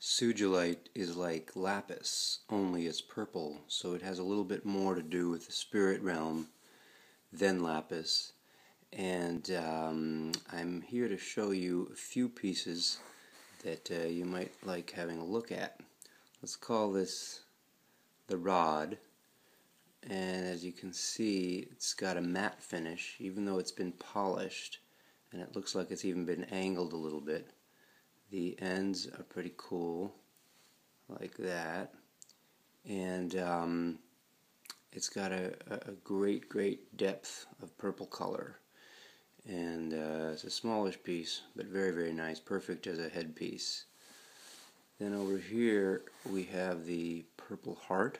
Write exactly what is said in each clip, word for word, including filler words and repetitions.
Sugilite is like lapis, only it's purple, so it has a little bit more to do with the spirit realm than lapis. And um, I'm here to show you a few pieces that uh, you might like having a look at. Let's call this the rod, and as you can see, it's got a matte finish, even though it's been polished, and it looks like it's even been angled a little bit. The ends are pretty cool, like that, and um, it's got a, a great, great depth of purple color, and uh, it's a smallish piece, but very, very nice, perfect as a headpiece. Then over here we have the purple heart,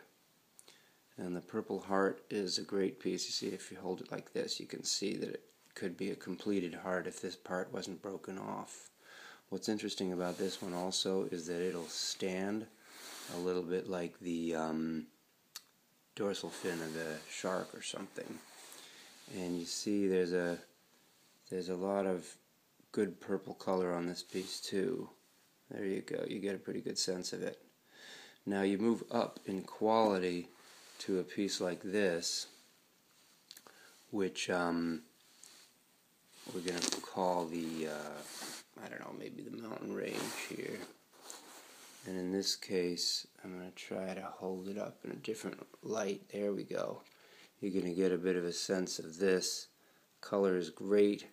and the purple heart is a great piece. You see, if you hold it like this, you can see that it could be a completed heart if this part wasn't broken off. What's interesting about this one also is that it'll stand a little bit like the um, dorsal fin of the shark or something. And you see there's a there's a lot of good purple color on this piece too. There you go, you get a pretty good sense of it. Now you move up in quality to a piece like this, which um, we're going to call the uh, I don't know, maybe the mountain range here. And in this case, I'm going to try to hold it up in a different light. There we go. You're going to get a bit of a sense of this. Color is great.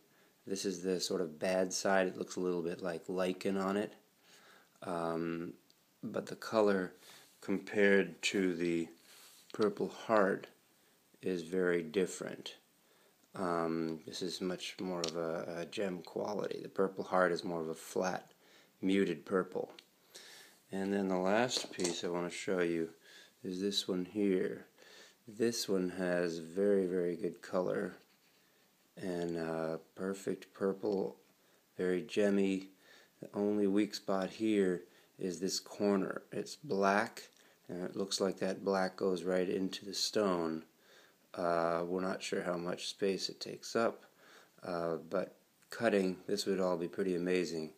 This is the sort of bad side. It looks a little bit like lichen on it. Um, but the color compared to the purple heart is very different. Um, this is much more of a, a gem quality. The purple heart is more of a flat, muted purple. And then the last piece I want to show you is this one here. This one has very, very good color and uh, perfect purple, very gemmy. The only weak spot here is this corner. It's black, and it looks like that black goes right into the stone. Uh, we're not sure how much space it takes up, uh, but cutting, this would all be pretty amazing.